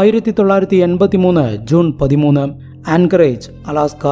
1983 June 13 ആൻകറേജ്, Alaska.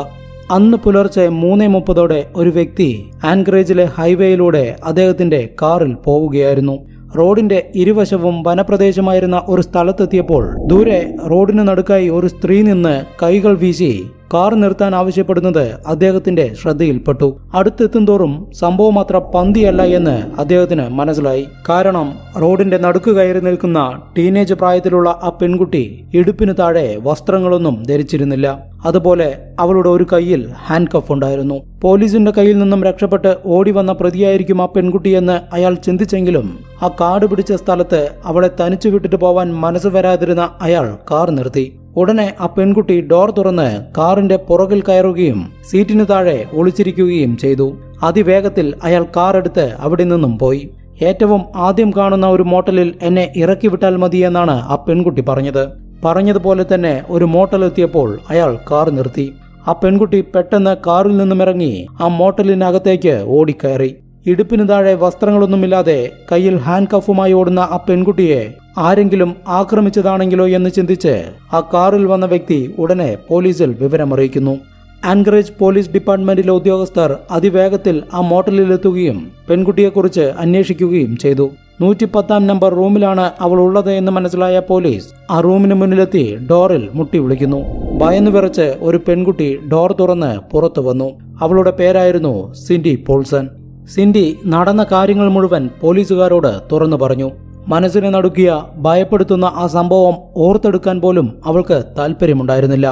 അന്ന് പുലർച്ചെ 3:30 ഒരു വ്യക്തി ആൻകറേജിലെ ഹൈവേയിലൂടെ അദ്ദേഹത്തിന്റെ കാറിൽ പോവുകയായിരുന്നു. റോഡിന്റെ ഇരുവശവും വനപ്രദേശമായിരുന്ന ഒരു സ്ഥലത്തെത്തിയപ്പോൾ ദൂരെ റോഡിന് നടുക്കായി ഒരു സ്ത്രീ നിന്ന് കൈകൾ വീശി കാർ നിർത്താൻ ആവശ്യപ്പെടുന്നത് അദ്ദേഹത്തിന്റെ ശ്രദ്ധയിൽപ്പെട്ടു. അടുത്തെത്തും തോറും സംഭവം അത്ര പന്തിയല്ല എന്ന് അദ്ദേഹത്തിന് മനസ്സിലായി. കാരണം റോഡിന്റെ നടുക്ക് കയറി നിൽക്കുന്ന ടീനേജ് പ്രായത്തിലുള്ള ആ പെൺകുട്ടി ഇടുപ്പിന് താഴെ വസ്ത്രങ്ങളൊന്നും ധരിച്ചിരുന്നില്ല. അതുപോലെ അവളുടെ ഒരു കൈയിൽ ഹാൻഡ് കഫ് ഉണ്ടായിരുന്നു. പോലീസിന്റെ കയ്യിൽ നിന്നും രക്ഷപ്പെട്ട് ഓടി വന്ന പ്രതിയായിരിക്കും ആ പെൺകുട്ടിയെന്ന് അയാൾ ചിന്തിച്ചെങ്കിലും ആ കാട് പിടിച്ച സ്ഥലത്ത് അവളെ തനിച്ചു വിട്ടിട്ട് പോവാൻ മനസ്സ് വരാതിരുന്ന അയാൾ കാർ നിർത്തി. ഉടനെ ആ പെൺകുട്ടി ഡോർ തുറന്ന് കാറിന്റെ പുറകിൽ കയറുകയും സീറ്റിന് താഴെ ഒളിച്ചിരിക്കുകയും ചെയ്തു. അതിവേഗത്തിൽ അയാൾ കാർ എടുത്ത് അവിടെ നിന്നും പോയി. ഏറ്റവും ആദ്യം കാണുന്ന ഒരു മോട്ടലിൽ എന്നെ ഇറക്കി വിട്ടാൽ മതിയെന്നാണ് ആ പെൺകുട്ടി പറഞ്ഞത്. പറഞ്ഞതുപോലെ തന്നെ ഒരു മോട്ടലെത്തിയപ്പോൾ അയാൾ കാർ നിർത്തി. ആ പെൺകുട്ടി പെട്ടെന്ന് കാറിൽ നിന്നും ഇറങ്ങി ആ മോട്ടലിനകത്തേക്ക് ഓടിക്കയറി. ഇടുപ്പിന് താഴെ വസ്ത്രങ്ങളൊന്നുമില്ലാതെ കയ്യിൽ ഹാൻഡ് കഫുമായി ഓടുന്ന ആ പെൺകുട്ടിയെ ആരെങ്കിലും ആക്രമിച്ചതാണെങ്കിലോ എന്ന് ചിന്തിച്ച് ആ കാറിൽ വന്ന വ്യക്തി ഉടനെ പോലീസിൽ വിവരമറിയിക്കുന്നു. ആൻകറേജ് പോലീസ് ഡിപ്പാർട്ട്മെന്റിലെ ഉദ്യോഗസ്ഥർ അതിവേഗത്തിൽ ആ മോട്ടലിലെത്തുകയും പെൺകുട്ടിയെക്കുറിച്ച് അന്വേഷിക്കുകയും ചെയ്തു. 110-ാം നമ്പർ റൂമിലാണ് അവൾ ഉള്ളത് എന്ന് മനസ്സിലായ പോലീസ് ആ റൂമിന് മുന്നിലെത്തി ഡോറിൽ മുട്ടി വിളിക്കുന്നു. ഭയന്നു വിറച്ച് ഒരു പെൺകുട്ടി ഡോർ തുറന്ന് പുറത്തു വന്നു. അവളുടെ പേരായിരുന്നു സിൻഡി പോൾസൺ. സിൻഡി നടന്ന കാര്യങ്ങൾ മുഴുവൻ പോലീസുകാരോട് തുറന്നു പറഞ്ഞു. മനസ്സിനെ നടുക്കിയ ഭയപ്പെടുത്തുന്ന ആ സംഭവം ഓർത്തെടുക്കാൻ പോലും അവൾക്ക് താല്പര്യമുണ്ടായിരുന്നില്ല.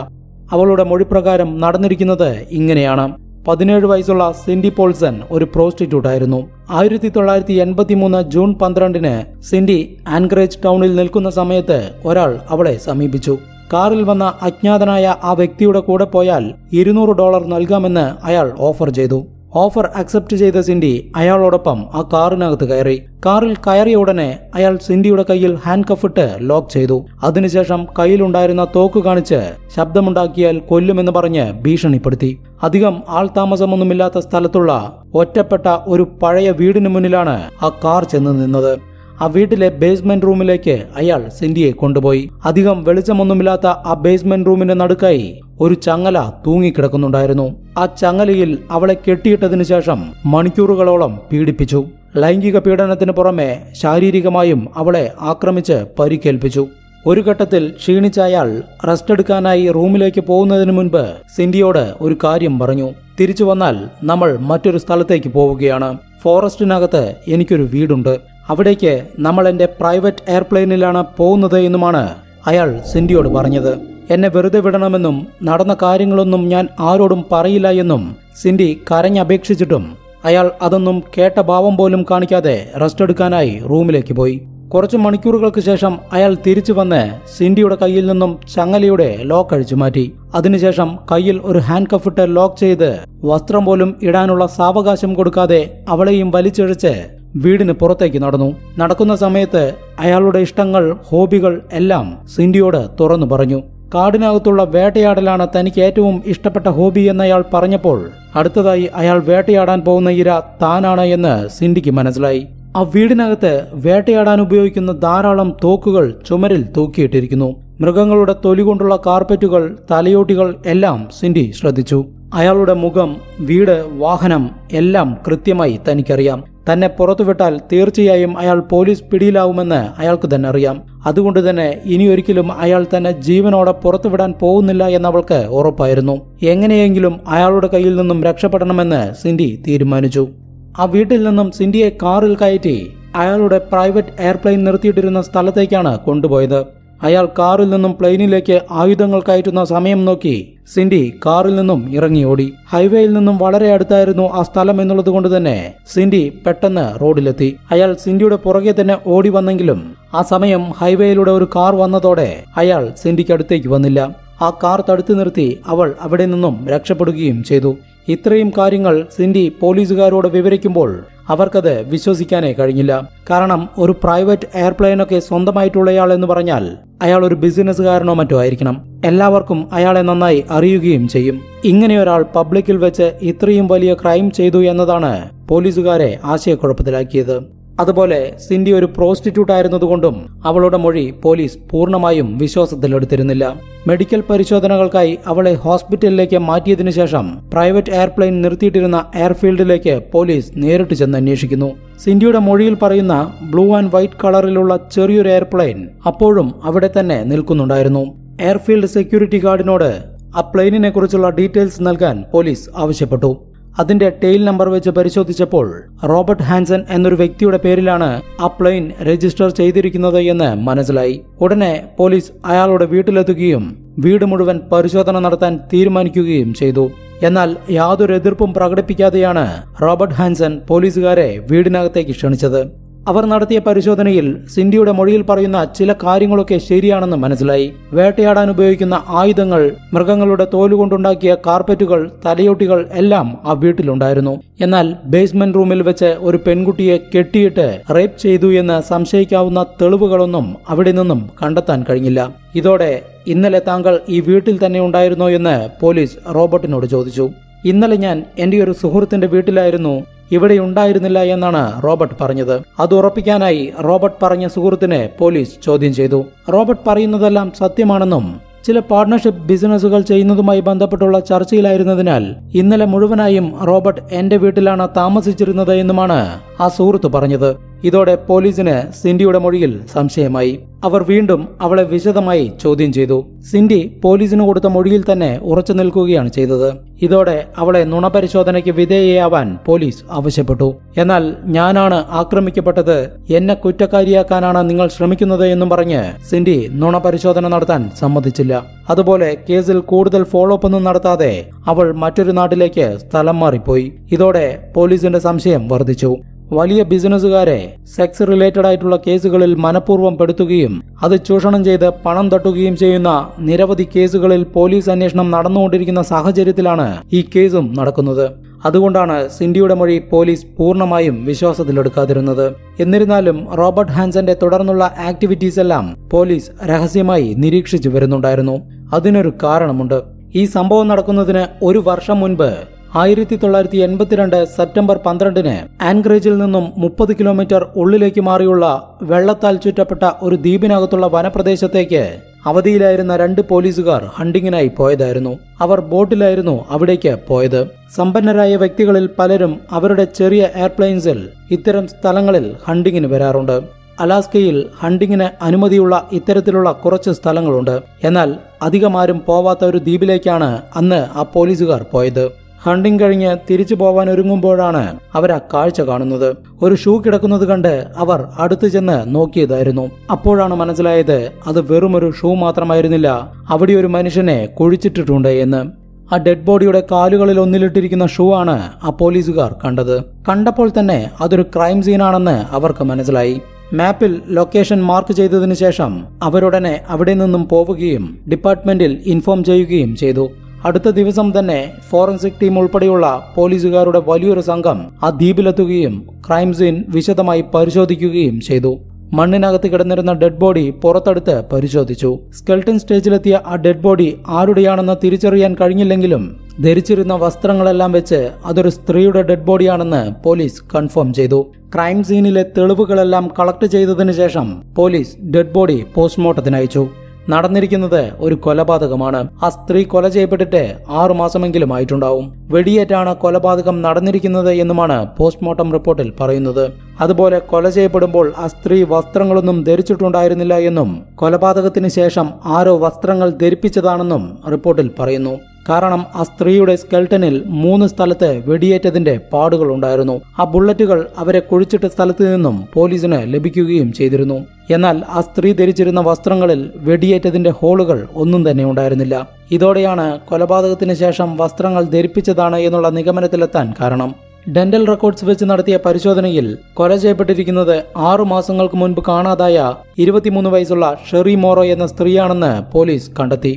അവളുടെ മൊഴിപ്രകാരം നടന്നിരിക്കുന്നത് ഇങ്ങനെയാണ്. 17 വയസ്സുള്ള സിൻഡി പോൾസൺ ഒരു പ്രോസ്റ്റിറ്റ്യൂട്ട് ആയിരുന്നു. 1983 ജൂൺ 12 സിൻഡി ആൻകറേജ് ടൗണിൽ നിൽക്കുന്ന സമയത്ത് ഒരാൾ അവളെ സമീപിച്ചു. കാറിൽ വന്ന അജ്ഞാതനായ ആ വ്യക്തിയുടെ കൂടെ പോയാൽ $200 നൽകാമെന്ന് അയാൾ ഓഫർ ചെയ്തു. ഓഫർ അക്സെപ്റ്റ് ചെയ്ത സിൻഡി അയാളോടൊപ്പം ആ കാറിനകത്ത് കയറി. കാറിൽ കയറിയ ഉടനെ അയാൾ സിൻഡിയുടെ കയ്യിൽ ഹാൻഡ് കഫ് ഇട്ട് ലോക്ക് ചെയ്തു. അതിനുശേഷം കയ്യിലുണ്ടായിരുന്ന തോക്ക് കാണിച്ച് ശബ്ദമുണ്ടാക്കിയാൽ കൊല്ലുമെന്ന് പറഞ്ഞ് ഭീഷണിപ്പെടുത്തി. അധികം ആൾ താമസമൊന്നുമില്ലാത്ത സ്ഥലത്തുള്ള ഒറ്റപ്പെട്ട ഒരു പഴയ വീടിന് മുന്നിലാണ് ആ കാർ ചെന്ന് നിന്നത്. ആ വീട്ടിലെ ബേസ്മെന്റ് റൂമിലേക്ക് അയാൾ സിൻഡിയെ കൊണ്ടുപോയി. അധികം വെളിച്ചമൊന്നുമില്ലാത്ത ആ ബേസ്മെന്റ് റൂമിന്റെ നടുക്കായി ഒരു ചങ്ങല തൂങ്ങിക്കിടക്കുന്നുണ്ടായിരുന്നു. ആ ചങ്ങലയിൽ അവളെ കെട്ടിയിട്ടതിനു ശേഷം മണിക്കൂറുകളോളം പീഡിപ്പിച്ചു. ലൈംഗിക പീഡനത്തിന് പുറമെ ശാരീരികമായും അവളെ ആക്രമിച്ച് പരിക്കേൽപ്പിച്ചു. ഒരു ഘട്ടത്തിൽ ക്ഷീണിച്ച അയാൾ റെസ്റ്റ് എടുക്കാനായി റൂമിലേക്ക് പോകുന്നതിന് മുൻപ് സിൻഡിയോട് ഒരു കാര്യം പറഞ്ഞു. തിരിച്ചു വന്നാൽ നമ്മൾ മറ്റൊരു സ്ഥലത്തേക്ക് പോവുകയാണ്. ഫോറസ്റ്റിനകത്ത് എനിക്കൊരു വീടുണ്ട്. അവിടേക്ക് നമ്മൾ എൻ്റെ പ്രൈവറ്റ് എയർപ്ലെയിനിലാണ് പോകുന്നത് എന്നുമാണ് അയാൾ സിൻഡിയോട് പറഞ്ഞത്. എന്നെ വെറുതെ വിടണമെന്നും നടന്ന കാര്യങ്ങളൊന്നും ഞാൻ ആരോടും പറയില്ല എന്നും സിൻഡി കരഞ്ഞപേക്ഷിച്ചിട്ടും അയാൾ അതൊന്നും കേട്ട ഭാവം പോലും കാണിക്കാതെ റെസ്റ്റ് എടുക്കാനായി റൂമിലേക്ക് പോയി. കുറച്ച് മണിക്കൂറുകൾക്ക് ശേഷം അയാൾ തിരിച്ചു വന്ന് സിൻഡിയുടെ കയ്യിൽ നിന്നും ചങ്ങലയുടെ ലോക്ക് അഴിച്ചു മാറ്റി. അതിനുശേഷം കയ്യിൽ ഒരു ഹാൻഡ് കഫ് ഇട്ട് ലോക്ക് ചെയ്ത് വസ്ത്രം പോലും ഇടാനുള്ള സാവകാശം കൊടുക്കാതെ അവളെയും വലിച്ചിഴച്ച് വീടിന് പുറത്തേക്ക് നടന്നു. നടക്കുന്ന സമയത്ത് അയാളുടെ ഇഷ്ടങ്ങൾ, ഹോബികൾ എല്ലാം സിൻഡിയോട് തുറന്നു പറഞ്ഞു. കാടിനകത്തുള്ള വേട്ടയാടലാണ് തനിക്ക് ഏറ്റവും ഇഷ്ടപ്പെട്ട ഹോബി എന്നയാൾ പറഞ്ഞപ്പോൾ അടുത്തതായി അയാൾ വേട്ടയാടാൻ പോകുന്ന ഇര താനാണ് എന്ന് സിൻഡിക്ക് മനസ്സിലായി. ആ വീടിനകത്ത് വേട്ടയാടാൻ ഉപയോഗിക്കുന്ന ധാരാളം തോക്കുകൾ ചുമരിൽ തൂക്കിയിട്ടിരിക്കുന്നു. മൃഗങ്ങളുടെ തൊലി കൊണ്ടുള്ള കാർപ്പറ്റുകൾ, തലയോട്ടികൾ എല്ലാം സിൻഡി ശ്രദ്ധിച്ചു. അയാളുടെ മുഖം, വീട്, വാഹനം എല്ലാം കൃത്യമായി തനിക്കറിയാം. തന്നെ പുറത്തുവിട്ടാൽ തീർച്ചയായും അയാൾ പോലീസ് പിടിയിലാവുമെന്ന് അയാൾക്ക് തന്നെ അറിയാം. അതുകൊണ്ട് തന്നെ ഇനിയൊരിക്കലും അയാൾ തന്നെ ജീവനോടെ പുറത്തുവിടാൻ പോകുന്നില്ല എന്നവൾക്ക് ഉറപ്പായിരുന്നു. എങ്ങനെയെങ്കിലും അയാളുടെ കയ്യിൽ നിന്നും രക്ഷപ്പെടണമെന്ന് സിൻഡി തീരുമാനിച്ചു. ആ വീട്ടിൽ നിന്നും സിൻഡിയെ കാറിൽ കയറ്റി അയാളുടെ പ്രൈവറ്റ് എയർപ്ലെയിൻ നിർത്തിയിട്ടിരുന്ന സ്ഥലത്തേക്കാണ് കൊണ്ടുപോയത്. അയാൾ കാറിൽ നിന്നും പ്ലെയിനിലേക്ക് ആയുധങ്ങൾ കയറ്റുന്ന സമയം നോക്കി സിൻഡി കാറിൽ നിന്നും ഇറങ്ങിയോടി. ഹൈവേയിൽ നിന്നും വളരെ അടുത്തായിരുന്നു ആ സ്ഥലം എന്നുള്ളത് കൊണ്ട് തന്നെ സിൻഡി പെട്ടെന്ന് റോഡിലെത്തി. അയാൾ സിൻഡിയുടെ പുറകെ തന്നെ ഓടി വന്നെങ്കിലും ആ സമയം ഹൈവേയിലൂടെ ഒരു കാർ വന്നതോടെ അയാൾ സിൻഡിക്ക് അടുത്തേക്ക് വന്നില്ല. ആ കാർ തടുത്തു നിർത്തി അവൾ അവിടെ നിന്നും രക്ഷപ്പെടുകയും ചെയ്തു. ഇത്രയും കാര്യങ്ങൾ സിൻഡി പോലീസുകാരോട് വിവരിക്കുമ്പോൾ അവർക്കത് വിശ്വസിക്കാനേ കഴിഞ്ഞില്ല. കാരണം ഒരു പ്രൈവറ്റ് എയർപ്ലെയിനൊക്കെ സ്വന്തമായിട്ടുള്ളയാൾ എന്ന് പറഞ്ഞാൽ അയാൾ ഒരു ബിസിനസ്സുകാരനോ മറ്റോ ആയിരിക്കണം. എല്ലാവർക്കും അയാളെ നന്നായി അറിയുകയും ചെയ്യും. ഇങ്ങനെയൊരാൾ പബ്ലിക്കിൽ വെച്ച് ഇത്രയും വലിയ ക്രൈം ചെയ്തു എന്നതാണ് പോലീസുകാരെ ആശയക്കുഴപ്പത്തിലാക്കിയത്. അതുപോലെ സിന്ധി ഒരു പ്രോസ്റ്റിറ്റ്യൂട്ട് ആയിരുന്നതുകൊണ്ടും അവളുടെ മൊഴി പോലീസ് പൂർണ്ണമായും വിശ്വാസത്തിലെടുത്തിരുന്നില്ല. മെഡിക്കൽ പരിശോധനകൾക്കായി അവളെ ഹോസ്പിറ്റലിലേക്ക് മാറ്റിയതിനു ശേഷം പ്രൈവറ്റ് എയർപ്ലെയിൻ നിർത്തിയിട്ടിരുന്ന എയർഫീൽഡിലേക്ക് പോലീസ് നേരിട്ട് ചെന്ന് അന്വേഷിക്കുന്നു. സിന്ധിയുടെ മൊഴിയിൽ പറയുന്ന ബ്ലൂ ആൻഡ് വൈറ്റ് കളറിലുള്ള ചെറിയൊരു എയർപ്ലെയിൻ അപ്പോഴും അവിടെ തന്നെ നിൽക്കുന്നുണ്ടായിരുന്നു. എയർഫീൽഡ് സെക്യൂരിറ്റി ഗാർഡിനോട് ആ പ്ലെയിനിനെ കുറിച്ചുള്ള ഡീറ്റെയിൽസ് നൽകാൻ പോലീസ് ആവശ്യപ്പെട്ടു. അതിന്റെ ടെയിൽ നമ്പർ വെച്ച് പരിശോധിച്ചപ്പോൾ റോബർട്ട് ഹാൻസൺ എന്നൊരു വ്യക്തിയുടെ പേരിലാണ് ആ പ്ലെയിൻ രജിസ്റ്റർ ചെയ്തിരിക്കുന്നത് എന്ന് മനസ്സിലായി. ഉടനെ പോലീസ് അയാളുടെ വീട്ടിലെത്തുകയും വീട് മുഴുവൻ പരിശോധന നടത്താൻ തീരുമാനിക്കുകയും ചെയ്തു. എന്നാൽ യാതൊരു എതിർപ്പും പ്രകടിപ്പിക്കാതെയാണ് റോബർട്ട് ഹാൻസൺ പോലീസുകാരെ വീടിനകത്തേക്ക് ക്ഷണിച്ചത്. അവർ നടത്തിയ പരിശോധനയിൽ സിന്ധിയുടെ മൊഴിയിൽ പറയുന്ന ചില കാര്യങ്ങളൊക്കെ ശരിയാണെന്ന് മനസ്സിലായി. വേട്ടയാടാൻ ഉപയോഗിക്കുന്ന ആയുധങ്ങൾ, മൃഗങ്ങളുടെ തോലുകൊണ്ടുണ്ടാക്കിയ കാർപ്പറ്റുകൾ, തലയോട്ടികൾ എല്ലാം ആ വീട്ടിലുണ്ടായിരുന്നു. എന്നാൽ ബേസ്മെന്റ് റൂമിൽ വെച്ച് ഒരു പെൺകുട്ടിയെ കെട്ടിയിട്ട് റേപ്പ് ചെയ്തു എന്ന് സംശയിക്കാവുന്ന തെളിവുകളൊന്നും അവിടെ നിന്നും കണ്ടെത്താൻ കഴിഞ്ഞില്ല. ഇതോടെ ഇന്നലെ താങ്കൾ ഈ വീട്ടിൽ തന്നെ ഉണ്ടായിരുന്നോ എന്ന് പോലീസ് റോബർട്ടിനോട് ചോദിച്ചു. ഇന്നലെ ഞാൻ എന്റെ ഒരു സുഹൃത്തിന്റെ വീട്ടിലായിരുന്നു, ഇവിടെ ഉണ്ടായിരുന്നില്ല എന്നാണ് റോബർട്ട് പറഞ്ഞത്. അത് ഉറപ്പിക്കാനായി റോബർട്ട് പറഞ്ഞ സുഹൃത്തിനെ പോലീസ് ചോദ്യം ചെയ്തു. റോബർട്ട് പറയുന്നതെല്ലാം സത്യമാണെന്നും ചില പാർട്ണർഷിപ്പ് ബിസിനസ്സുകൾ ചെയ്യുന്നതുമായി ബന്ധപ്പെട്ടുള്ള ചർച്ചയിലായിരുന്നതിനാൽ ഇന്നലെ മുഴുവനായും റോബർട്ട് എന്റെ വീട്ടിലാണ് താമസിച്ചിരുന്നത് എന്നുമാണ് ആ സുഹൃത്ത് പറഞ്ഞത്. ഇതോടെ പോലീസിന് സിന്ധിയുടെ മൊഴിയിൽ സംശയമായി. അവർ വീണ്ടും അവളെ വിശദമായി ചോദ്യം ചെയ്തു. സിന്ധി പോലീസിന് കൊടുത്ത മൊഴിയിൽ തന്നെ ഉറച്ചു നിൽക്കുകയാണ് ചെയ്തത്. ഇതോടെ അവളെ നുണപരിശോധനയ്ക്ക് വിധേയയാവാൻ പോലീസ് ആവശ്യപ്പെട്ടു. എന്നാൽ ഞാനാണ് ആക്രമിക്കപ്പെട്ടത്, എന്നെ കുറ്റക്കാരിയാക്കാനാണ് നിങ്ങൾ ശ്രമിക്കുന്നത് എന്നും പറഞ്ഞ് സിന്ധി നുണപരിശോധന നടത്താൻ സമ്മതിച്ചില്ല. അതുപോലെ കേസിൽ കൂടുതൽ ഫോളോ അപ്പ് ഒന്നും നടത്താതെ അവൾ മറ്റൊരു നാട്ടിലേക്ക് സ്ഥലം മാറിപ്പോയി. ഇതോടെ പോലീസിന്റെ സംശയം വർദ്ധിച്ചു. വലിയ ബിസിനസ്സുകാരെ സെക്സ് റിലേറ്റഡ് ആയിട്ടുള്ള കേസുകളിൽ മനഃപൂർവ്വം പെടുത്തുകയും അത് ചൂഷണം ചെയ്ത് പണം തട്ടുകയും ചെയ്യുന്ന നിരവധി കേസുകളിൽ പോലീസ് അന്വേഷണം നടന്നുകൊണ്ടിരിക്കുന്ന സാഹചര്യത്തിലാണ് ഈ കേസും നടക്കുന്നത്. അതുകൊണ്ടാണ് സിന്ധിയുടെ മൊഴി പോലീസ് പൂർണ്ണമായും വിശ്വാസത്തിലെടുക്കാതിരുന്നത്. എന്നിരുന്നാലും റോബർട്ട് ഹാൻസന്റെ തുടർന്നുള്ള ആക്ടിവിറ്റീസ് എല്ലാം പോലീസ് രഹസ്യമായി നിരീക്ഷിച്ചു വരുന്നുണ്ടായിരുന്നു. അതിനൊരു കാരണമുണ്ട്. ഈ സംഭവം നടക്കുന്നതിന് ഒരു വർഷം മുൻപ് 1982 സെപ്റ്റംബർ 12 ആൻഗ്റേജിൽ നിന്നും 30 കിലോമീറ്റർ ഉള്ളിലേക്ക് മാറിയുള്ള വെള്ളത്താൽ ചുറ്റപ്പെട്ട ഒരു ദ്വീപിനകത്തുള്ള വനപ്രദേശത്തേക്ക് അവധിയിലായിരുന്ന 2 പോലീസുകാർ ഹണ്ടിങ്ങിനായി പോയതായിരുന്നു. അവർ ബോട്ടിലായിരുന്നു അവിടേക്ക് പോയത്. സമ്പന്നരായ വ്യക്തികളിൽ പലരും അവരുടെ ചെറിയ എയർപ്ലെയിൻസിൽ ഇത്തരം സ്ഥലങ്ങളിൽ ഹണ്ടിങ്ങിന് വരാറുണ്ട്. അലാസ്കയിൽ ഹണ്ടിങ്ങിന് അനുമതിയുള്ള ഇത്തരത്തിലുള്ള കുറച്ച് സ്ഥലങ്ങളുണ്ട്. എന്നാൽ അധികമാരും പോവാത്ത ഒരു ദ്വീപിലേക്കാണ് അന്ന് ആ പോലീസുകാർ പോയത്. ഹണ്ടിങ് കഴിഞ്ഞ് തിരിച്ചു പോവാൻ ഒരുങ്ങുമ്പോഴാണ് അവർ ആ കാഴ്ച കാണുന്നത്. ഒരു ഷൂ കിടക്കുന്നത് കണ്ട് അവർ അടുത്തു ചെന്ന് നോക്കിയതായിരുന്നു. അപ്പോഴാണ് മനസ്സിലായത് അത് വെറുമൊരു ഷൂ മാത്രമായിരുന്നില്ല, അവിടെ ഒരു മനുഷ്യനെ കുഴിച്ചിട്ടിട്ടുണ്ട് എന്ന്. ആ ഡെഡ് ബോഡിയുടെ കാലുകളിൽ ഒന്നിലിട്ടിരിക്കുന്ന ഷൂ ആണ് ആ പോലീസുകാർ കണ്ടത്. കണ്ടപ്പോൾ തന്നെ അതൊരു ക്രൈം സീനാണെന്ന് അവർക്ക് മനസ്സിലായി. മാപ്പിൽ ലൊക്കേഷൻ മാർക്ക് ചെയ്തതിനു ശേഷം അവരുടനെ അവിടെ നിന്നും പോവുകയും ഡിപ്പാർട്ട്മെന്റിൽ ഇൻഫോം ചെയ്യുകയും ചെയ്തു. അടുത്ത ദിവസം തന്നെ ഫോറൻസിക് ടീം ഉൾപ്പെടെയുള്ള പോലീസുകാരുടെ വലിയൊരു സംഘം ആ ദ്വീപിലെത്തുകയും ക്രൈം സീൻ വിശദമായി പരിശോധിക്കുകയും ചെയ്തു. മണ്ണിനകത്ത് കിടന്നിരുന്ന ഡെഡ് ബോഡി പുറത്തെടുത്ത് പരിശോധിച്ചു. സ്കെൽട്ടൺ സ്റ്റേജിലെത്തിയ ആ ഡെഡ് ബോഡി ആരുടെയാണെന്ന് തിരിച്ചറിയാൻ കഴിഞ്ഞില്ലെങ്കിലും ധരിച്ചിരുന്ന വസ്ത്രങ്ങളെല്ലാം വെച്ച് അതൊരു സ്ത്രീയുടെ ഡെഡ് ബോഡിയാണെന്ന് പോലീസ് കൺഫേം ചെയ്തു. ക്രൈം സീനിലെ തെളിവുകളെല്ലാം കളക്ട് ചെയ്തതിനു ശേഷം പോലീസ് ഡെഡ് ബോഡി പോസ്റ്റ്മോർട്ടത്തിന് അയച്ചു. നടന്നിരിക്കുന്നത് ഒരു കൊലപാതകമാണ്. ആ സ്ത്രീ കൊല ചെയ്യപ്പെട്ടിട്ട് 6 മാസമെങ്കിലും ആയിട്ടുണ്ടാവും. വെടിയേറ്റാണ് കൊലപാതകം നടന്നിരിക്കുന്നത് എന്നുമാണ് പോസ്റ്റ്മോർട്ടം റിപ്പോർട്ടിൽ പറയുന്നത്. അതുപോലെ കൊല ചെയ്യപ്പെടുമ്പോൾ ആ സ്ത്രീ വസ്ത്രങ്ങളൊന്നും ധരിച്ചിട്ടുണ്ടായിരുന്നില്ല എന്നും കൊലപാതകത്തിന് ശേഷം ആരോ വസ്ത്രങ്ങൾ ധരിപ്പിച്ചതാണെന്നും റിപ്പോർട്ടിൽ പറയുന്നു. കാരണം ആ സ്ത്രീയുടെ സ്കെൽട്ടനിൽ 3 സ്ഥലത്ത് വെടിയേറ്റതിന്റെ പാടുകൾ ഉണ്ടായിരുന്നു. ആ ബുള്ളറ്റുകൾ അവരെ കുഴിച്ചിട്ട സ്ഥലത്ത് നിന്നും പോലീസിന് ലഭിക്കുകയും ചെയ്തിരുന്നു. എന്നാൽ ആ സ്ത്രീ ധരിച്ചിരുന്ന വസ്ത്രങ്ങളിൽ വെടിയേറ്റതിന്റെ ഹോളുകൾ ഒന്നും തന്നെ ഉണ്ടായിരുന്നില്ല. ഇതോടെയാണ് കൊലപാതകത്തിന് ശേഷം വസ്ത്രങ്ങൾ ധരിപ്പിച്ചതാണ് എന്നുള്ള നിഗമനത്തിലെത്താൻ കാരണം. ഡെന്റൽ റെക്കോർഡ്സ് വെച്ച് നടത്തിയ പരിശോധനയിൽ കൊല ചെയ്യപ്പെട്ടിരിക്കുന്നത് 6 മാസങ്ങൾക്ക് മുൻപ് കാണാതായ 23 വയസ്സുള്ള ഷെറി മോറോ എന്ന സ്ത്രീയാണെന്ന് പോലീസ് കണ്ടെത്തി.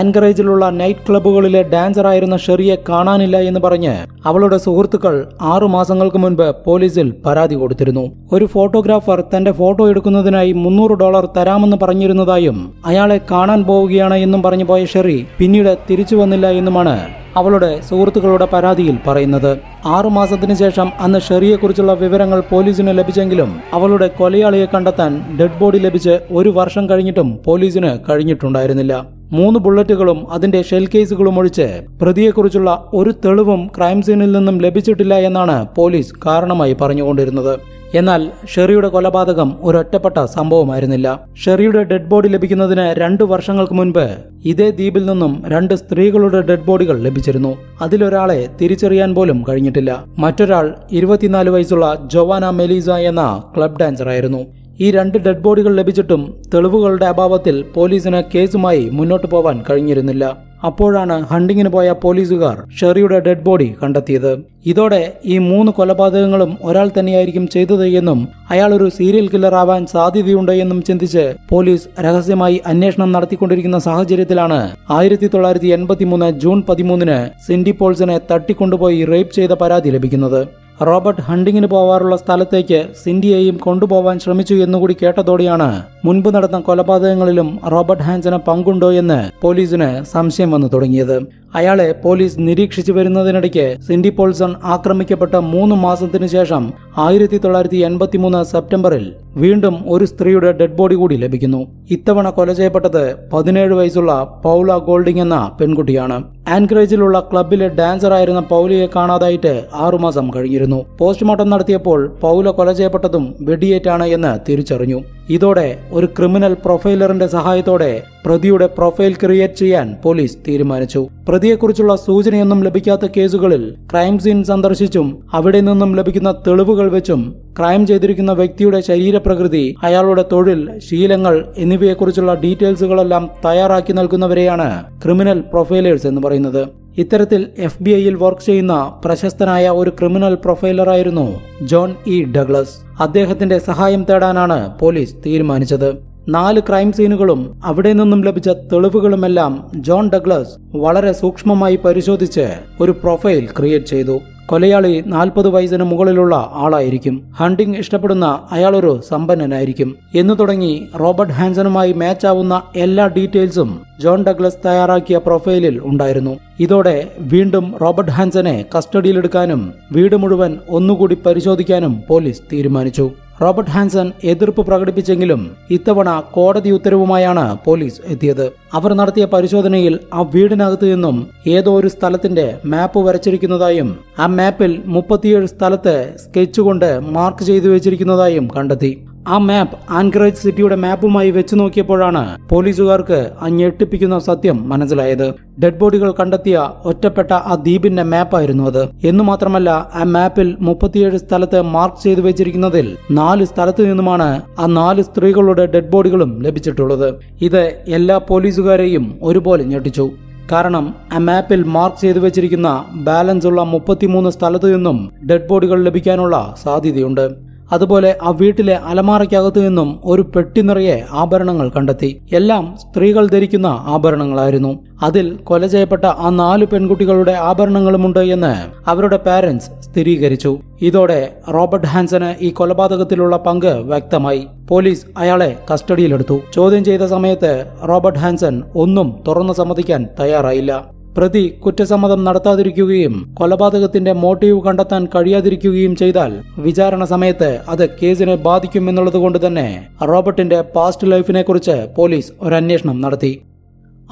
ആൻഗറേജിലുള്ള നൈറ്റ് ക്ലബ്ബുകളിലെ ഡാൻസറായിരുന്ന ഷെറിയെ കാണാനില്ല എന്ന് പറഞ്ഞ് അവളുടെ സുഹൃത്തുക്കൾ 6 മാസങ്ങൾക്ക് മുൻപ് പോലീസിൽ പരാതി കൊടുത്തിരുന്നു. ഒരു ഫോട്ടോഗ്രാഫർ തന്റെ ഫോട്ടോ എടുക്കുന്നതിനായി $300 തരാമെന്ന് പറഞ്ഞിരുന്നതായും അയാളെ കാണാൻ പോവുകയാണ് എന്നും പറഞ്ഞു പോയ ഷെറി പിന്നീട് തിരിച്ചു വന്നില്ല എന്നുമാണ് അവളുടെ സുഹൃത്തുക്കളുടെ പരാതിയിൽ പറയുന്നത്. 6 മാസത്തിനു ശേഷം അന്ന് ഷെറിയെക്കുറിച്ചുള്ള വിവരങ്ങൾ പോലീസിന് ലഭിച്ചെങ്കിലും അവളുടെ കൊലയാളിയെ കണ്ടെത്താൻ ഡെഡ് ബോഡി ലഭിച്ച് 1 വർഷം കഴിഞ്ഞിട്ടും പോലീസിന് കഴിഞ്ഞിട്ടുണ്ടായിരുന്നില്ല. 3 ബുള്ളറ്റുകളും അതിന്റെ ഷെൽ കേസുകളും ഒഴിച്ച് പ്രതിയെക്കുറിച്ചുള്ള ഒരു തെളിവും ക്രൈം സീനിൽ നിന്നും ലഭിച്ചിട്ടില്ല എന്നാണ് പോലീസ് കാരണമായി പറഞ്ഞുകൊണ്ടിരുന്നത്. എന്നാൽ ഷെറിയുടെ കൊലപാതകം ഒരൊറ്റപ്പെട്ട സംഭവമായിരുന്നില്ല. ഷെറിയുടെ ഡെഡ് ബോഡി ലഭിക്കുന്നതിന് 2 വർഷങ്ങൾക്ക് മുൻപ് ഇതേ ദ്വീപിൽ നിന്നും 2 സ്ത്രീകളുടെ ഡെഡ് ബോഡികൾ ലഭിച്ചിരുന്നു. അതിലൊരാളെ തിരിച്ചറിയാൻ പോലും കഴിഞ്ഞിട്ടില്ല. മറ്റൊരാൾ 24 വയസ്സുള്ള ജോവാന മെലീസ എന്ന ക്ലബ് ഡാൻസറായിരുന്നു. ഈ 2 ഡെഡ് ബോഡികൾ ലഭിച്ചിട്ടും തെളിവുകളുടെ അഭാവത്തിൽ പോലീസിന് കേസുമായി മുന്നോട്ടു പോവാൻ കഴിഞ്ഞിരുന്നില്ല. അപ്പോഴാണ് ഹണ്ടിങ്ങിന് പോയ പോലീസുകാർ ഷെറിയുടെ ഡെഡ് ബോഡി കണ്ടെത്തിയത്. ഇതോടെ ഈ 3 കൊലപാതകങ്ങളും ഒരാൾ തന്നെയായിരിക്കും ചെയ്തത് എന്നും അയാൾ ഒരു സീരിയൽ കില്ലർ ആവാൻ സാധ്യതയുണ്ട് എന്നും ചിന്തിച്ച് പോലീസ് രഹസ്യമായി അന്വേഷണം നടത്തിക്കൊണ്ടിരിക്കുന്ന സാഹചര്യത്തിലാണ് 1983 ജൂൺ 13 സിൻഡി പോൾസിനെ തട്ടിക്കൊണ്ടുപോയി റേപ്പ് ചെയ്ത പരാതി ലഭിക്കുന്നത്. റോബർട്ട് ഹണ്ടിങ്ങിന് പോവാറുള്ള സ്ഥലത്തേക്ക് സിൻഡിയെയും കൊണ്ടുപോവാൻ ശ്രമിച്ചു എന്നുകൂടി കേട്ടതോടെയാണ് മുൻപ് നടന്ന കൊലപാതകങ്ങളിലും റോബർട്ട് ഹാൻസന് പങ്കുണ്ടോ എന്ന് പോലീസിന് സംശയം വന്നു തുടങ്ങിയത്. അയാളെ പോലീസ് നിരീക്ഷിച്ചു വരുന്നതിനിടയ്ക്ക് സിൻഡി പോൾസൺ ആക്രമിക്കപ്പെട്ട 3 മാസത്തിനു ശേഷം 1983 സെപ്റ്റംബറിൽ വീണ്ടും ഒരു സ്ത്രീയുടെ ഡെഡ് ബോഡി കൂടി ലഭിക്കുന്നു. ഇത്തവണ കൊല ചെയ്യപ്പെട്ടത് 17 വയസ്സുള്ള പൗല ഗോൾഡിംഗ് എന്ന പെൺകുട്ടിയാണ്. ആൻക്രേജിലുള്ള ക്ലബിലെ ഡാൻസറായിരുന്ന പൗലയെ കാണാതായിട്ട് 6 മാസം കഴിഞ്ഞിരുന്നു. പോസ്റ്റ്മോർട്ടം നടത്തിയപ്പോൾ പൗല കൊല ചെയ്യപ്പെട്ടതും വെടിയേറ്റാണ് എന്ന് തിരിച്ചറിഞ്ഞു. ഇതോടെ ഒരു ക്രിമിനൽ പ്രൊഫൈലറിന്റെ സഹായത്തോടെ പ്രതിയുടെ പ്രൊഫൈൽ ക്രിയേറ്റ് ചെയ്യാൻ പോലീസ് തീരുമാനിച്ചു. പ്രതിയെക്കുറിച്ചുള്ള സൂചനയൊന്നും ലഭിക്കാത്ത കേസുകളിൽ ക്രൈം സീൻ സന്ദർശിച്ചും അവിടെ നിന്നും ലഭിക്കുന്ന തെളിവുകൾ വെച്ചും ക്രൈം ചെയ്തിരിക്കുന്ന വ്യക്തിയുടെ ശരീരപ്രകൃതി, അയാളുടെ തൊഴിൽ, ശീലങ്ങൾ എന്നിവയെക്കുറിച്ചുള്ള ഡീറ്റെയിൽസുകളെല്ലാം തയ്യാറാക്കി നൽകുന്നവരെയാണ് ക്രിമിനൽ പ്രൊഫൈലേഴ്സ് എന്ന് പറയുന്നത്. ഇത്തരത്തിൽ FBI-യിൽ വർക്ക് ചെയ്യുന്ന പ്രശസ്തനായ ഒരു ക്രിമിനൽ പ്രൊഫൈലറായിരുന്നു ജോൺ ഇ ഡഗ്ലസ്. അദ്ദേഹത്തിന്റെ സഹായം തേടാനാണ് പോലീസ് തീരുമാനിച്ചത്. 4 ക്രൈം സീനുകളും അവിടെ നിന്നും ലഭിച്ച തെളിവുകളുമെല്ലാം ജോൺ ഡഗ്ലസ് വളരെ സൂക്ഷ്മമായി പരിശോധിച്ച് ഒരു പ്രൊഫൈൽ ക്രിയേറ്റ് ചെയ്തു. കൊലയാളി 40 വയസ്സിന് മുകളിലുള്ള ആളായിരിക്കും, ഹണ്ടിങ് ഇഷ്ടപ്പെടുന്ന അയാളൊരു സമ്പന്നനായിരിക്കും എന്നു തുടങ്ങി റോബർട്ട് ഹാൻസനുമായി മാച്ചാവുന്ന എല്ലാ ഡീറ്റെയിൽസും ജോൺ ഡഗ്ലസ് തയ്യാറാക്കിയ പ്രൊഫൈലിൽ ഉണ്ടായിരുന്നു. ഇതോടെ വീണ്ടും റോബർട്ട് ഹാൻസനെ കസ്റ്റഡിയിലെടുക്കാനും വീട് മുഴുവൻ ഒന്നുകൂടി പരിശോധിക്കാനും പോലീസ് തീരുമാനിച്ചു. റോബർട്ട് ഹാൻസൺ എതിർപ്പ് പ്രകടിപ്പിച്ചെങ്കിലും ഇത്തവണ കോടതി ഉത്തരവുമായാണ് പോലീസ് എത്തിയത്. അവർ നടത്തിയ പരിശോധനയിൽ ആ വീടിനകത്ത് നിന്നും ഏതോ ഒരു സ്ഥലത്തിന്റെ മാപ്പ് വരച്ചിരിക്കുന്നതായും ആ മാപ്പിൽ 37 സ്ഥലത്ത് സ്കെച്ച് കൊണ്ട് മാർക്ക് ചെയ്തു വെച്ചിരിക്കുന്നതായും കണ്ടെത്തി. ആ മാപ്പ് ആൻക്രേജ് സിറ്റിയുടെ മാപ്പുമായി വെച്ചു നോക്കിയപ്പോഴാണ് പോലീസുകാർക്ക് ആ ഞെട്ടിപ്പിക്കുന്ന സത്യം മനസ്സിലായത്. ഡെഡ് ബോഡികൾ കണ്ടെത്തിയ ഒറ്റപ്പെട്ട ആ ദ്വീപിന്റെ മാപ്പായിരുന്നു അത്. എന്നു മാത്രമല്ല, ആ മാപ്പിൽ 37 സ്ഥലത്ത് മാർക്ക് ചെയ്തു വെച്ചിരിക്കുന്നതിൽ 4 സ്ഥലത്ത് നിന്നുമാണ് ആ 4 സ്ത്രീകളുടെ ഡെഡ് ബോഡികളും ലഭിച്ചിട്ടുള്ളത്. ഇത് എല്ലാ പോലീസുകാരെയും ഒരുപോലെ ഞെട്ടിച്ചു. കാരണം ആ മാപ്പിൽ മാർക്ക് ചെയ്തു വെച്ചിരിക്കുന്ന ബാലൻസ് ഉള്ള 33 സ്ഥലത്ത് നിന്നും ഡെഡ് ബോഡികൾ ലഭിക്കാനുള്ള സാധ്യതയുണ്ട്. അതുപോലെ ആ വീട്ടിലെ അലമാറയ്ക്കകത്തു നിന്നും ഒരു പെട്ടി നിറയെ ആഭരണങ്ങൾ കണ്ടെത്തി. എല്ലാം സ്ത്രീകൾ ധരിക്കുന്ന ആഭരണങ്ങളായിരുന്നു. അതിൽ കൊല ചെയ്യപ്പെട്ട ആ 4 പെൺകുട്ടികളുടെ ആഭരണങ്ങളുമുണ്ട് എന്ന് അവരുടെ പാരന്റ്സ് സ്ഥിരീകരിച്ചു. ഇതോടെ റോബർട്ട് ഹാൻസന് ഈ കൊലപാതകത്തിലുള്ള പങ്ക് വ്യക്തമായി. പോലീസ് അയാളെ കസ്റ്റഡിയിലെടുത്തു. ചോദ്യം ചെയ്ത സമയത്ത് റോബർട്ട് ഹാൻസൻ ഒന്നും തുറന്നു സമ്മതിക്കാൻ തയ്യാറായില്ല. പ്രതി കുറ്റസമ്മതം നടത്താതിരിക്കുകയും കൊലപാതകത്തിന്റെ മോട്ടീവ് കണ്ടെത്താൻ കഴിയാതിരിക്കുകയും ചെയ്താൽ വിചാരണ സമയത്ത് അത് കേസിനെ ബാധിക്കും എന്നുള്ളതുകൊണ്ട് തന്നെ റോബർട്ടിന്റെ പാസ്റ്റ് ലൈഫിനെ കുറിച്ച് പോലീസ് ഒരന്വേഷണം നടത്തി.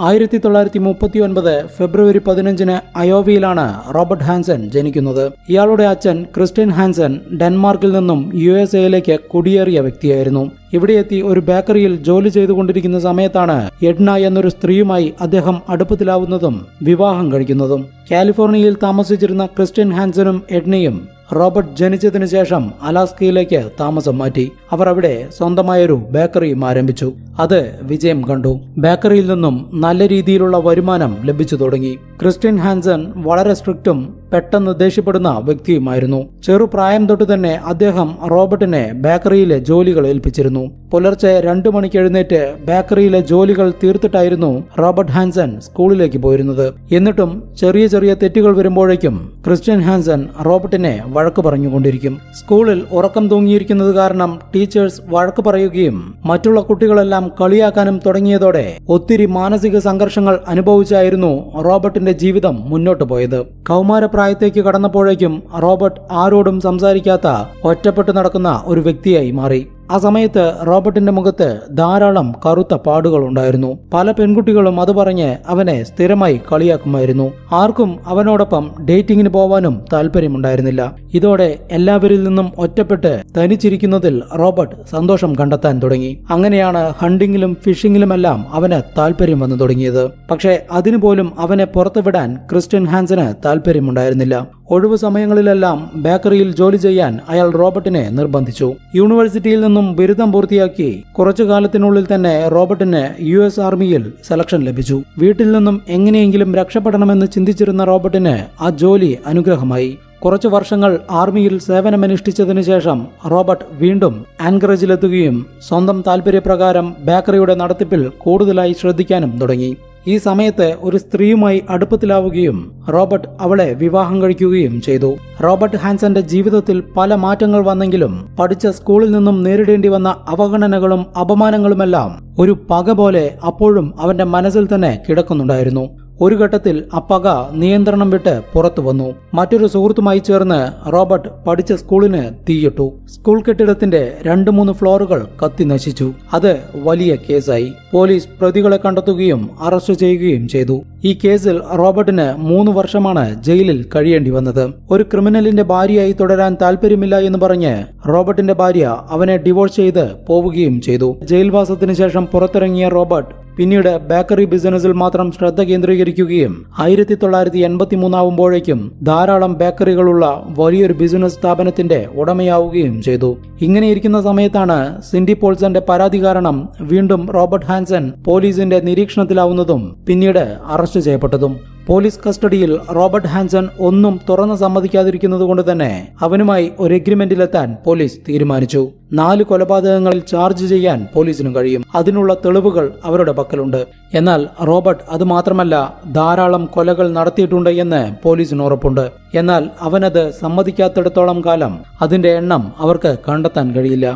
1939 ഫെബ്രുവരി 15 അയോവയിലാണ് റോബർട്ട് ഹാൻസൺ ജനിക്കുന്നത്. ഇയാളുടെ അച്ഛൻ ക്രിസ്റ്റ്യൻ ഹാൻസൺ ഡെൻമാർക്കിൽ നിന്നും USA-യിലേക്ക് കുടിയേറിയ വ്യക്തിയായിരുന്നു. ഇവിടെയെത്തി ഒരു ബേക്കറിയിൽ ജോലി ചെയ്തുകൊണ്ടിരിക്കുന്ന സമയത്താണ് എഡ്ന എന്നൊരു സ്ത്രീയുമായി അദ്ദേഹം അടുപ്പത്തിലാവുന്നതും വിവാഹം കഴിക്കുന്നതും. കാലിഫോർണിയയിൽ താമസിച്ചിരുന്ന ക്രിസ്റ്റ്യൻ ഹാൻസനും എഡ്നയും റോബർട്ട് ജനിച്ചതിനു ശേഷം അലാസ്കയിലേക്ക് താമസം മാറ്റി. അവർ അവിടെ സ്വന്തമായൊരു ബേക്കറിയും ആരംഭിച്ചു. അത് വിജയം കണ്ടു. ബേക്കറിയിൽ നിന്നും നല്ല രീതിയിലുള്ള വരുമാനം ലഭിച്ചു തുടങ്ങി. ക്രിസ്റ്റ്യൻ ഹാൻസൺ വളരെ സ്ട്രിക്റ്റും പെട്ടെന്ന് ദേഷ്യപ്പെടുന്ന വ്യക്തിയുമായിരുന്നു. ചെറുപ്രായം തൊട്ടു തന്നെ അദ്ദേഹം റോബർട്ടിനെ ബേക്കറിയിലെ ജോലികൾ ഏൽപ്പിച്ചിരുന്നു. പുലർച്ചെ 2 മണിക്ക് എഴുന്നേറ്റ് ബേക്കറിയിലെ ജോലികൾ തീർത്തിട്ടായിരുന്നു റോബർട്ട് ഹാൻസൺ സ്കൂളിലേക്ക് പോയിരുന്നത്. എന്നിട്ടും ചെറിയ ചെറിയ തെറ്റുകൾ വരുമ്പോഴേക്കും ക്രിസ്റ്റ്യൻ ഹാൻസൺ റോബർട്ടിനെ വഴക്ക് പറഞ്ഞുകൊണ്ടിരിക്കും. സ്കൂളിൽ ഉറക്കം തൂങ്ങിയിരിക്കുന്നത് കാരണം ടീച്ചേഴ്സ് വഴക്ക് പറയുകയും മറ്റുള്ള കുട്ടികളെല്ലാം കളിയാക്കാനും തുടങ്ങിയതോടെ ഒത്തിരി മാനസിക സംഘർഷങ്ങൾ അനുഭവിച്ചായിരുന്നു റോബർട്ടിന്റെ ജീവിതം മുന്നോട്ടു പോയത്. കൗമാരപ്രായത്തേക്ക് കടന്നപ്പോഴേക്കും റോബർട്ട് ആരോടും സംസാരിക്കാത്ത ഒറ്റപ്പെട്ടു നടക്കുന്ന ഒരു വ്യക്തിയായി മാറി. ആ സമയത്ത് റോബർട്ടിന്റെ മുഖത്ത് ധാരാളം കറുത്ത പാടുകൾ ഉണ്ടായിരുന്നു. പല പെൺകുട്ടികളും അത് പറഞ്ഞ് അവനെ സ്ഥിരമായി കളിയാക്കുമായിരുന്നു. ആർക്കും അവനോടൊപ്പം ഡേറ്റിങ്ങിന് പോവാനും താല്പര്യമുണ്ടായിരുന്നില്ല. ഇതോടെ എല്ലാവരിൽ നിന്നും ഒറ്റപ്പെട്ട് തനിച്ചിരിക്കുന്നതിൽ റോബർട്ട് സന്തോഷം കണ്ടെത്താൻ തുടങ്ങി. അങ്ങനെയാണ് ഹണ്ടിങ്ങിലും ഫിഷിങ്ങിലുമെല്ലാം അവന് താല്പര്യം വന്നു തുടങ്ങിയത്. പക്ഷേ അതിനുപോലും അവനെ പുറത്തുവിടാൻ ക്രിസ്റ്റ്യൻ ഹാൻസന് താല്പര്യമുണ്ടായിരുന്നില്ല. ഒഴിവു സമയങ്ങളിലെല്ലാം ബേക്കറിയിൽ ജോലി ചെയ്യാൻ അയാൾ റോബർട്ടിനെ നിർബന്ധിച്ചു. യൂണിവേഴ്സിറ്റിയിൽ നിന്നും ബിരുദം പൂർത്തിയാക്കി കുറച്ചു കാലത്തിനുള്ളിൽ തന്നെ റോബർട്ടിന് US ആർമിയിൽ സെലക്ഷൻ ലഭിച്ചു. വീട്ടിൽ നിന്നും എങ്ങനെയെങ്കിലും രക്ഷപ്പെടണമെന്ന് ചിന്തിച്ചിരുന്ന റോബർട്ടിന് ആ ജോലി അനുഗ്രഹമായി. കുറച്ചു വർഷങ്ങൾ ആർമിയിൽ സേവനമനുഷ്ഠിച്ചതിനു ശേഷം റോബർട്ട് വീണ്ടും ആൻകറേജിലെത്തുകയും സ്വന്തം താൽപര്യപ്രകാരം ബേക്കറിയുടെ നടത്തിപ്പിൽ കൂടുതലായി ശ്രദ്ധിക്കാനും തുടങ്ങി. ഈ സമയത്ത് ഒരു സ്ത്രീയുമായി അടുപ്പത്തിലാവുകയും റോബർട്ട് അവളെ വിവാഹം കഴിക്കുകയും ചെയ്തു. റോബർട്ട് ഹാൻസന്റെ ജീവിതത്തിൽ പല മാറ്റങ്ങൾ വന്നെങ്കിലും പഠിച്ച സ്കൂളിൽ നിന്നും നേരിടേണ്ടി വന്ന അവഗണനകളും അപമാനങ്ങളുമെല്ലാം ഒരു പക പോലെ അപ്പോഴും അവന്റെ മനസ്സിൽ തന്നെ കിടക്കുന്നുണ്ടായിരുന്നു. ഒരു ഘട്ടത്തിൽ ആ പക നിയന്ത്രണം വിട്ട് പുറത്തു വന്നു. മറ്റൊരു സുഹൃത്തുമായി ചേർന്ന് റോബർട്ട് പഠിച്ച സ്കൂളിന് തീയിട്ടു. സ്കൂൾ കെട്ടിടത്തിന്റെ 2-3 ഫ്ലോറുകൾ കത്തി നശിച്ചു. അത് വലിയ കേസായി. പോലീസ് പ്രതികളെ കണ്ടെത്തുകയും അറസ്റ്റ് ചെയ്യുകയും ചെയ്തു. ഈ കേസിൽ റോബർട്ടിന് 3 വർഷമാണ് ജയിലിൽ കഴിയേണ്ടി വന്നത്. ഒരു ക്രിമിനലിന്റെ ഭാര്യയായി തുടരാൻ താല്പര്യമില്ല എന്ന് പറഞ്ഞ് റോബർട്ടിന്റെ ഭാര്യ അവനെ ഡിവോഴ്സ് ചെയ്ത് പോവുകയും ചെയ്തു. ജയിൽവാസത്തിനു ശേഷം പുറത്തിറങ്ങിയ റോബർട്ട് പിന്നീട് ബേക്കറി ബിസിനസ്സിൽ മാത്രം ശ്രദ്ധ കേന്ദ്രീകരിക്കുകയും 1983 ധാരാളം ബേക്കറികളുള്ള വലിയൊരു ബിസിനസ് സ്ഥാപനത്തിന്റെ ഉടമയാവുകയും ചെയ്തു. ഇങ്ങനെയിരിക്കുന്ന സമയത്താണ് സിൻഡി പോൾസന്റെ പരാതി കാരണം വീണ്ടും റോബർട്ട് ഹാൻസൺ പോലീസിന്റെ നിരീക്ഷണത്തിലാവുന്നതും പിന്നീട് അറസ്റ്റ് ചെയ്യപ്പെട്ടതും. പോലീസ് കസ്റ്റഡിയിൽ റോബർട്ട് ഹാൻസൺ ഒന്നും തുറന്നു സമ്മതിക്കാതിരിക്കുന്നത് കൊണ്ട് തന്നെ അവനുമായി ഒരു എഗ്രിമെന്റിലെത്താൻ പോലീസ് തീരുമാനിച്ചു. 4 കൊലപാതകങ്ങളിൽ ചാർജ് ചെയ്യാൻ പോലീസിന് കഴിയും. അതിനുള്ള തെളിവുകൾ അവരുടെ പക്കലുണ്ട്. എന്നാൽ റോബർട്ട് അത് മാത്രമല്ല ധാരാളം കൊലകൾ നടത്തിയിട്ടുണ്ട് എന്ന് പോലീസിന് ഉറപ്പുണ്ട്. എന്നാൽ അവനത് സമ്മതിക്കാത്തിടത്തോളം കാലം അതിന്റെ എണ്ണം അവർക്ക് കണ്ടെത്താൻ കഴിയില്ല.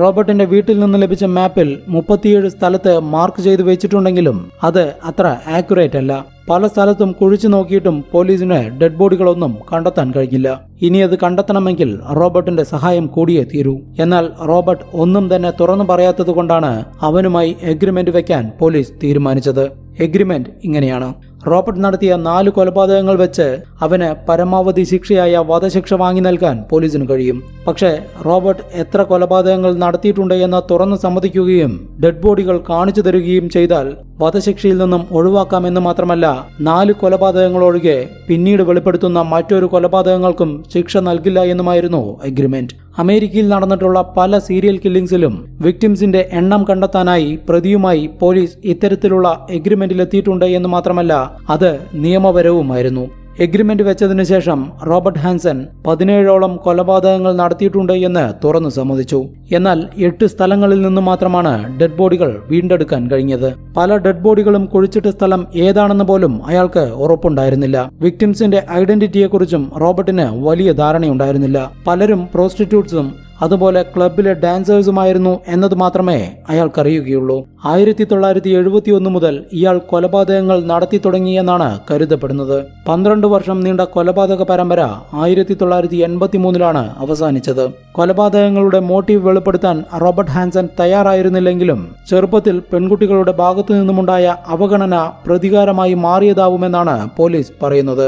റോബർട്ടിന്റെ വീട്ടിൽ നിന്ന് ലഭിച്ച മാപ്പിൽ 37 സ്ഥലത്ത് മാർക്ക് ചെയ്തു വെച്ചിട്ടുണ്ടെങ്കിലും അത് അത്ര ആക്യുറേറ്റ് അല്ല. പല സ്ഥലത്തും കുഴിച്ചു നോക്കിയിട്ടും പോലീസിന് ഡെഡ് ബോഡികളൊന്നും കണ്ടെത്താൻ കഴിഞ്ഞില്ല. ഇനി അത് കണ്ടെത്തണമെങ്കിൽ റോബർട്ടിന്റെ സഹായം കൂടിയേ തീരൂ. എന്നാൽ റോബർട്ട് ഒന്നും തന്നെ തുറന്നു പറയാത്തത് കൊണ്ടാണ് അവനുമായി എഗ്രിമെന്റ് വെക്കാൻ പോലീസ് തീരുമാനിച്ചത്. എഗ്രിമെന്റ് ഇങ്ങനെയാണ്: റോബർട്ട് നടത്തിയ 4 കൊലപാതകങ്ങൾ വെച്ച് അവന് പരമാവധി ശിക്ഷയായ വധശിക്ഷ വാങ്ങി നൽകാൻ പോലീസിന് കഴിയും. പക്ഷേ റോബർട്ട് എത്ര കൊലപാതകങ്ങൾ നടത്തിയിട്ടുണ്ട് എന്ന് തുറന്നു സമ്മതിക്കുകയും ഡെഡ് ബോഡികൾ കാണിച്ചു തരികയും ചെയ്താൽ വധശിക്ഷയിൽ നിന്നും ഒഴിവാക്കാമെന്ന് മാത്രമല്ല 4 കൊലപാതകങ്ങളൊഴികെ പിന്നീട് വെളിപ്പെടുത്തുന്ന മറ്റൊരു കൊലപാതകങ്ങൾക്കും ശിക്ഷ നൽകില്ല എന്നുമായിരുന്നു എഗ്രിമെന്റ്. അമേരിക്കയിൽ നടന്നിട്ടുള്ള പല സീരിയൽ കില്ലിംഗ്സിലും വിക്ടിംസിന്റെ എണ്ണം കണ്ടെത്താനായി പ്രതിയുമായി പോലീസ് ഇത്തരത്തിലുള്ള എഗ്രിമെന്റിലെത്തിയിട്ടുണ്ട് എന്ന് മാത്രമല്ല അത് നിയമപരവുമായിരുന്നു. എഗ്രിമെന്റ് വെച്ചതിനു ശേഷം റോബർട്ട് ഹാൻസൺ 17ഓളം കൊലപാതകങ്ങൾ നടത്തിയിട്ടുണ്ട് എന്ന് തുറന്നു സമ്മതിച്ചു. എന്നാൽ 8 സ്ഥലങ്ങളിൽ നിന്ന് മാത്രമാണ് ഡെഡ് ബോഡികൾ വീണ്ടെടുക്കാൻ കഴിഞ്ഞത്. പല ഡെഡ് ബോഡികളും കുഴിച്ചിട്ട സ്ഥലം ഏതാണെന്ന് പോലും അയാൾക്ക് ഉറപ്പുണ്ടായിരുന്നില്ല. വിക്ടിംസിന്റെ ഐഡന്റിറ്റിയെക്കുറിച്ചും റോബർട്ടിന് വലിയ ധാരണയുണ്ടായിരുന്നില്ല. പലരും പ്രോസ്റ്റിറ്റ്യൂട്ട്സും അതുപോലെ ക്ലബിലെ ഡാൻസേഴ്സുമായിരുന്നു എന്നത് മാത്രമേ അയാൾക്കറിയുകയുള്ളൂ. 1971 മുതൽ ഇയാൾ കൊലപാതകങ്ങൾ നടത്തി തുടങ്ങിയെന്നാണ് കരുതപ്പെടുന്നത്. 12 വർഷം നീണ്ട കൊലപാതക പരമ്പര 1983 അവസാനിച്ചത്. കൊലപാതകങ്ങളുടെ മോട്ടീവ് വെളിപ്പെടുത്താൻ റോബർട്ട് ഹാൻസൺ തയ്യാറായിരുന്നില്ലെങ്കിലും ചെറുപ്പത്തിൽ പെൺകുട്ടികളുടെ ഭാഗത്തു നിന്നുമുണ്ടായ അവഗണന പ്രതികാരമായി മാറിയതാവുമെന്നാണ് പോലീസ് പറയുന്നത്.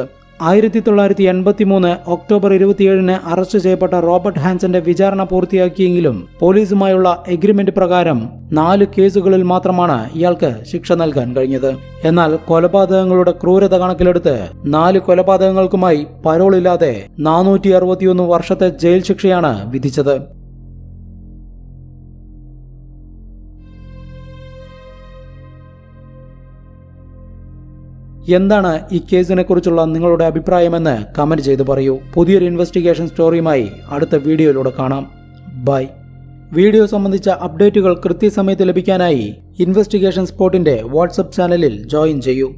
1983 ഒക്ടോബർ 27 അറസ്റ്റ് ചെയ്യപ്പെട്ട റോബർട്ട് ഹാൻസന്റെ വിചാരണ പൂർത്തിയാക്കിയെങ്കിലും പോലീസുമായുള്ള എഗ്രിമെന്റ് പ്രകാരം 4 കേസുകളിൽ മാത്രമാണ് ഇയാൾക്ക് ശിക്ഷ നൽകാൻ കഴിഞ്ഞത്. എന്നാൽ കൊലപാതകങ്ങളുടെ ക്രൂരത കണക്കിലെടുത്ത് 4 കൊലപാതകങ്ങൾക്കുമായി പരോളില്ലാതെ 461 വർഷത്തെ ജയിൽ ശിക്ഷയാണ് വിധിച്ചത്. എന്താണ് ഈ കേസിനെ കുറിച്ചുള്ള നിങ്ങളുടെ അഭിപ്രായമെന്ന് കമൻറ്റ് ചെയ്ത് പറയൂ. പുതിയൊരു ഇൻവെസ്റ്റിഗേഷൻ സ്റ്റോറിയുമായി അടുത്ത വീഡിയോയിലൂടെ കാണാം. ബൈ. വീഡിയോ സംബന്ധിച്ച അപ്ഡേറ്റുകൾ കൃത്യസമയത്ത് ലഭിക്കാനായി ഇൻവെസ്റ്റിഗേഷൻ സ്പോട്ടിൻ്റെ വാട്സപ്പ് ചാനലിൽ ജോയിൻ ചെയ്യൂ.